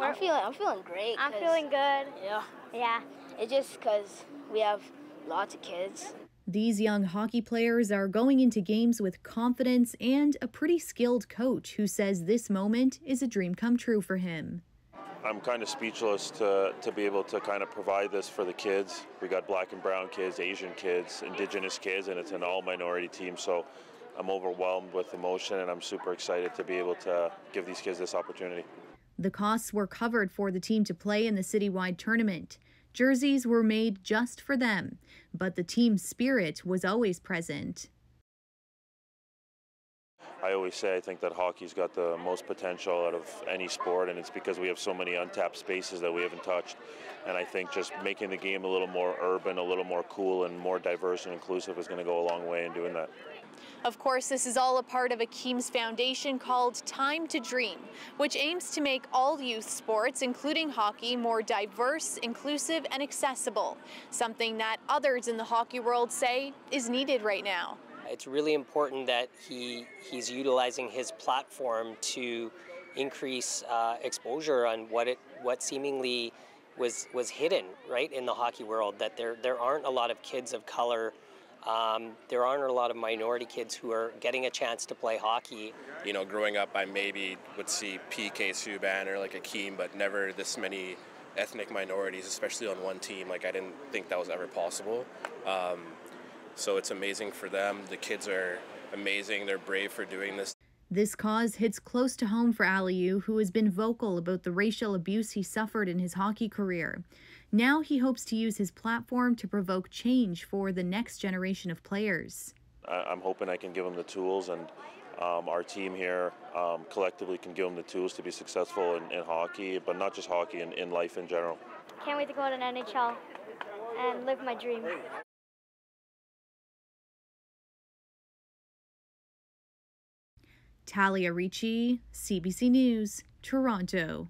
I'm feeling great. I'm feeling good. Yeah. It's just because we have lots of kids. These young hockey players are going into games with confidence and a pretty skilled coach who says this moment is a dream come true for him. I'm kind of speechless to be able to kind of provide this for the kids. We got black and brown kids, Asian kids, Indigenous kids, and it's an all-minority team. So I'm overwhelmed with emotion, and I'm super excited to be able to give these kids this opportunity. The costs were covered for the team to play in the citywide tournament. Jerseys were made just for them, but the team spirit was always present. I always say I think that hockey's got the most potential out of any sport, and it's because we have so many untapped spaces that we haven't touched. And I think just making the game a little more urban, a little more cool, and more diverse and inclusive is going to go a long way in doing that. Of course, this is all a part of Akim's foundation called Time to Dream, which aims to make all youth sports, including hockey, more diverse, inclusive, and accessible, something that others in the hockey world say is needed right now. It's really important that he's utilizing his platform to increase exposure on what seemingly was hidden, right, in the hockey world, that there aren't a lot of kids of color. There aren't a lot of minority kids who are getting a chance to play hockey. You know, growing up, I maybe would see P.K. Subban or like Akim, but never this many ethnic minorities, especially on one team. Like, I didn't think that was ever possible. So it's amazing for them. The kids are amazing. They're brave for doing this. This cause hits close to home for Aliu, who has been vocal about the racial abuse he suffered in his hockey career. Now he hopes to use his platform to provoke change for the next generation of players. I'm hoping I can give them the tools, and our team here collectively can give them the tools to be successful in hockey, but not just hockey, in life in general. Can't wait to go to an NHL and live my dream. Talia Ricci, CBC News, Toronto.